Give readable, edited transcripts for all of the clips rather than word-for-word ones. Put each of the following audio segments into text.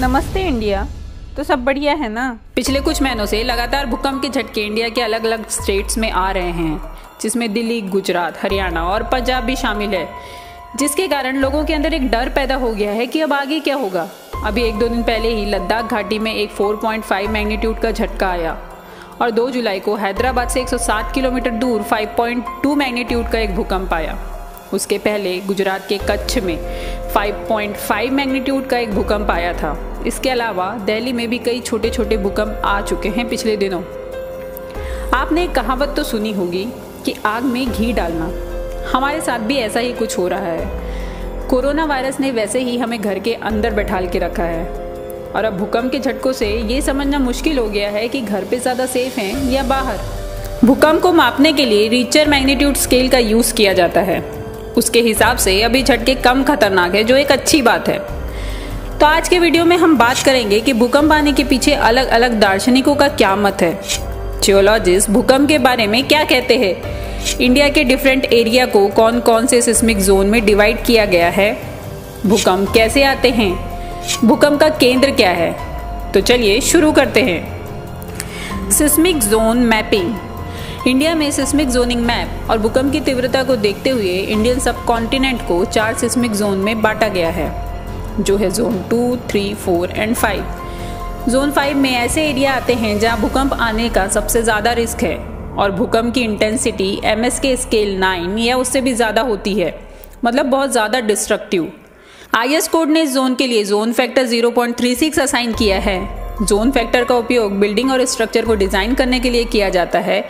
नमस्ते इंडिया। तो सब बढ़िया है ना। पिछले कुछ महीनों से लगातार भूकंप के झटके इंडिया के अलग अलग स्टेट्स में आ रहे हैं, जिसमें दिल्ली, गुजरात, हरियाणा और पंजाब भी शामिल है, जिसके कारण लोगों के अंदर एक डर पैदा हो गया है कि अब आगे क्या होगा। अभी एक दो दिन पहले ही लद्दाख घाटी में एक 4.5 मैग्नीट्यूड का झटका आया और 2 जुलाई को हैदराबाद से 107 किलोमीटर दूर 5.2 मैग्नीट्यूड का एक भूकंप आया। उसके पहले गुजरात के कच्छ में 5.5 मैग्नीट्यूड का एक भूकंप आया था। इसके अलावा दिल्ली में भी कई छोटे छोटे भूकंप आ चुके हैं पिछले दिनों। आपने एक कहावत तो सुनी होगी कि आग में घी डालना। हमारे साथ भी ऐसा ही कुछ हो रहा है। कोरोना वायरस ने वैसे ही हमें घर के अंदर बैठाल के रखा है और अब भूकंप के झटकों से ये समझना मुश्किल हो गया है कि घर पे ज़्यादा सेफ हैं या बाहर। भूकंप को मापने के लिए रिचर मैग्नीट्यूड स्केल का यूज़ किया जाता है। उसके हिसाब से अभी झटके कम खतरनाक है, जो एक अच्छी बात है। तो आज के वीडियो में हम बात करेंगे कि भूकंप आने के पीछे अलग अलग दार्शनिकों का क्या मत है, जियोलॉजिस्ट भूकंप के बारे में क्या कहते हैं, इंडिया के डिफरेंट एरिया को कौन कौन से सिस्मिक जोन में डिवाइड किया गया है, भूकंप कैसे आते हैं, भूकंप का केंद्र क्या है। तो चलिए शुरू करते हैं। Seismic zone mapping. इंडिया में सिस्मिक जोनिंग मैप और भूकंप की तीव्रता को देखते हुए इंडियन सब कॉन्टिनेंट को 4 सिस्मिक जोन में बांटा गया है, जो है जोन 2, 3, 4 एंड 5। जोन 5 में ऐसे एरिया आते हैं जहां भूकंप आने का सबसे ज़्यादा रिस्क है और भूकंप की इंटेंसिटी MSK स्केल 9 या उससे भी ज़्यादा होती है, मतलब बहुत ज़्यादा डिस्ट्रक्टिव। IS कोड ने इस जोन के लिए जोन फैक्टर 0.36 असाइन किया है। जोन फैक्टर का उपयोग बिल्डिंग और स्ट्रक्चर को डिज़ाइन करने के लिए किया जाता है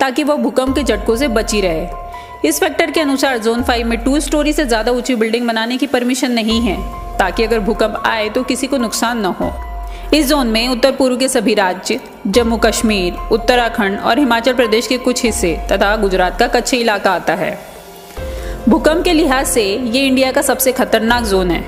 ताकि वह भूकंप के झटकों से बची रहे। इस फैक्टर के अनुसार जोन 5 में 2 स्टोरी से ज़्यादा ऊंची बिल्डिंग बनाने की परमिशन नहीं है ताकि अगर भूकंप आए तो किसी को नुकसान न हो। इस जोन में उत्तर पूर्व के सभी राज्य, जम्मू कश्मीर, उत्तराखंड और हिमाचल प्रदेश के कुछ हिस्से तथा गुजरात का कच्छ इलाका आता है। भूकंप के लिहाज से ये इंडिया का सबसे खतरनाक जोन है।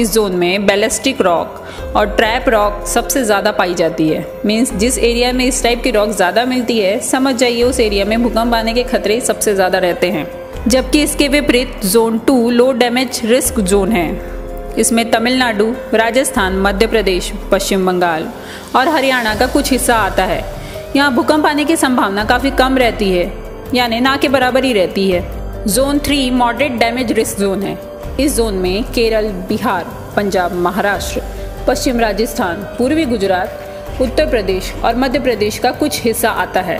इस जोन में बैलिस्टिक रॉक और ट्रैप रॉक सबसे ज़्यादा पाई जाती है। मीन्स जिस एरिया में इस टाइप की रॉक ज़्यादा मिलती है, समझ जाइए उस एरिया में भूकंप आने के खतरे सबसे ज़्यादा रहते हैं। जबकि इसके विपरीत zone 2 low damage risk zone है। इसमें तमिलनाडु, राजस्थान, मध्य प्रदेश, पश्चिम बंगाल और हरियाणा का कुछ हिस्सा आता है। यहाँ भूकंप आने की संभावना काफ़ी कम रहती है, यानी ना के बराबर ही रहती है। Zone 3 moderate damage risk zone है। इस जोन में केरल, बिहार, पंजाब, महाराष्ट्र, पश्चिम राजस्थान, पूर्वी गुजरात, उत्तर प्रदेश और मध्य प्रदेश का कुछ हिस्सा आता है।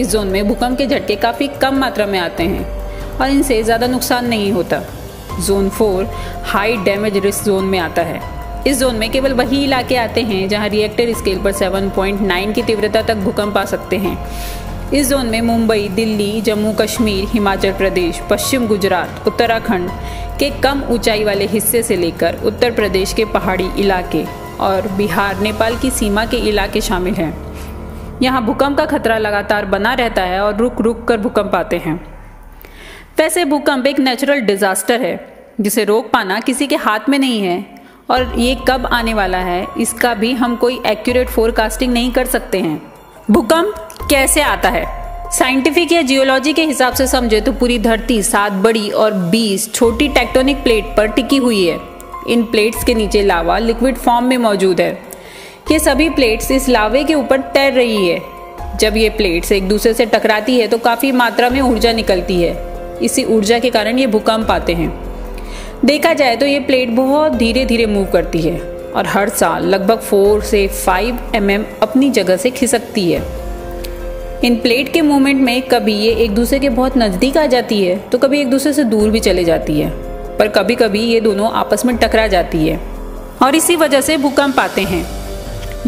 इस जोन में भूकंप के झटके काफ़ी कम मात्रा में आते हैं और इनसे ज़्यादा नुकसान नहीं होता। Zone 4 high damage risk zone में आता है। इस जोन में केवल वही इलाके आते हैं जहाँ रिएक्टर स्केल पर 7.9 की तीव्रता तक भूकंप आ सकते हैं। इस जोन में मुंबई, दिल्ली, जम्मू कश्मीर, हिमाचल प्रदेश, पश्चिम गुजरात, उत्तराखंड के कम ऊंचाई वाले हिस्से से लेकर उत्तर प्रदेश के पहाड़ी इलाके और बिहार, नेपाल की सीमा के इलाके शामिल हैं। यहाँ भूकंप का खतरा लगातार बना रहता है और रुक रुक कर भूकंप आते हैं। वैसे भूकंप एक नेचुरल डिजास्टर है जिसे रोक पाना किसी के हाथ में नहीं है और ये कब आने वाला है इसका भी हम कोई एक्यूरेट फोरकास्टिंग नहीं कर सकते हैं। भूकंप कैसे आता है? साइंटिफिक या जियोलॉजी के हिसाब से समझे तो पूरी धरती 7 बड़ी और 20 छोटी टेक्टोनिक प्लेट पर टिकी हुई है। इन प्लेट्स के नीचे लावा लिक्विड फॉर्म में मौजूद है। ये सभी प्लेट्स इस लावे के ऊपर तैर रही है। जब ये प्लेट्स एक दूसरे से टकराती है तो काफ़ी मात्रा में ऊर्जा निकलती है। इसी ऊर्जा के कारण ये भूकंप आते हैं। देखा जाए तो ये प्लेट बहुत धीरे धीरे मूव करती है और हर साल लगभग 4 से 5 mm अपनी जगह से खिसकती है। इन प्लेट के मूवमेंट में कभी ये एक दूसरे के बहुत नज़दीक आ जाती है तो कभी एक दूसरे से दूर भी चले जाती है, पर कभी कभी ये दोनों आपस में टकरा जाती है और इसी वजह से भूकंप आते हैं।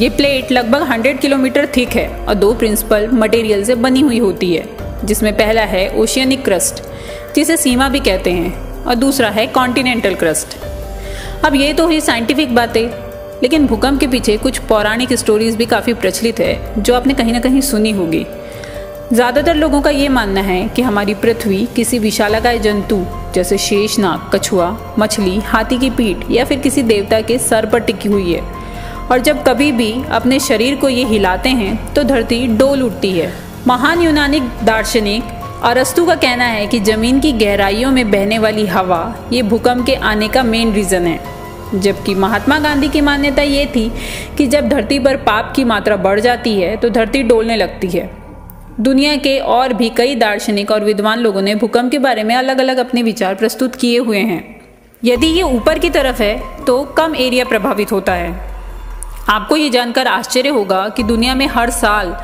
ये प्लेट लगभग 100 किलोमीटर थिक है और 2 प्रिंसिपल मटेरियल से बनी हुई होती है, जिसमें पहला है ओशियनिक क्रस्ट, जिसे सीमा भी कहते हैं, और दूसरा है कॉन्टिनेंटल क्रस्ट। अब ये तो हुई साइंटिफिक बातें, लेकिन भूकंप के पीछे कुछ पौराणिक स्टोरीज भी काफ़ी प्रचलित है जो आपने कहीं ना कहीं सुनी होगी। ज़्यादातर लोगों का ये मानना है कि हमारी पृथ्वी किसी विशालाकाय जंतु जैसे शेषनाग, कछुआ, मछली, हाथी की पीठ या फिर किसी देवता के सर पर टिकी हुई है और जब कभी भी अपने शरीर को ये हिलाते हैं तो धरती डोल उठती है। महान यूनानी दार्शनिक अरस्तु का कहना है कि ज़मीन की गहराइयों में बहने वाली हवा ये भूकंप के आने का मेन रीज़न है। जबकि महात्मा गांधी की मान्यता ये थी कि जब धरती पर पाप की मात्रा बढ़ जाती है तो धरती डोलने लगती है। दुनिया के और भी कई दार्शनिक और विद्वान लोगों ने भूकंप के बारे में अलग अलग अपने विचार प्रस्तुत किए हुए हैं। यदि ये ऊपर की तरफ है तो कम एरिया प्रभावित होता है। आपको ये जानकर आश्चर्य होगा कि दुनिया में हर साल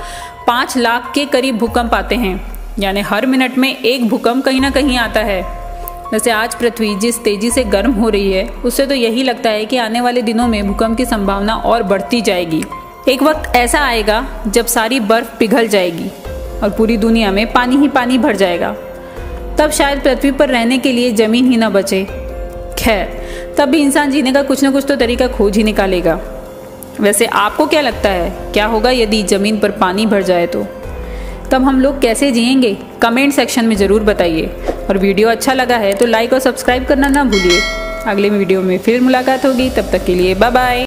5 लाख के करीब भूकंप आते हैं, यानी हर मिनट में एक भूकंप कहीं ना कहीं आता है। वैसे आज पृथ्वी जिस तेजी से गर्म हो रही है उससे तो यही लगता है कि आने वाले दिनों में भूकंप की संभावना और बढ़ती जाएगी। एक वक्त ऐसा आएगा जब सारी बर्फ पिघल जाएगी और पूरी दुनिया में पानी ही पानी भर जाएगा। तब शायद पृथ्वी पर रहने के लिए जमीन ही ना बचे। खैर, तब भी इंसान जीने का कुछ ना कुछ तो तरीका खोज ही निकालेगा। वैसे आपको क्या लगता है, क्या होगा यदि जमीन पर पानी भर जाए? तो तब हम लोग कैसे जिएंगे? कमेंट सेक्शन में ज़रूर बताइए। और वीडियो अच्छा लगा है तो लाइक और सब्सक्राइब करना ना भूलिए। अगले वीडियो में फिर मुलाकात होगी, तब तक के लिए बाय बाय।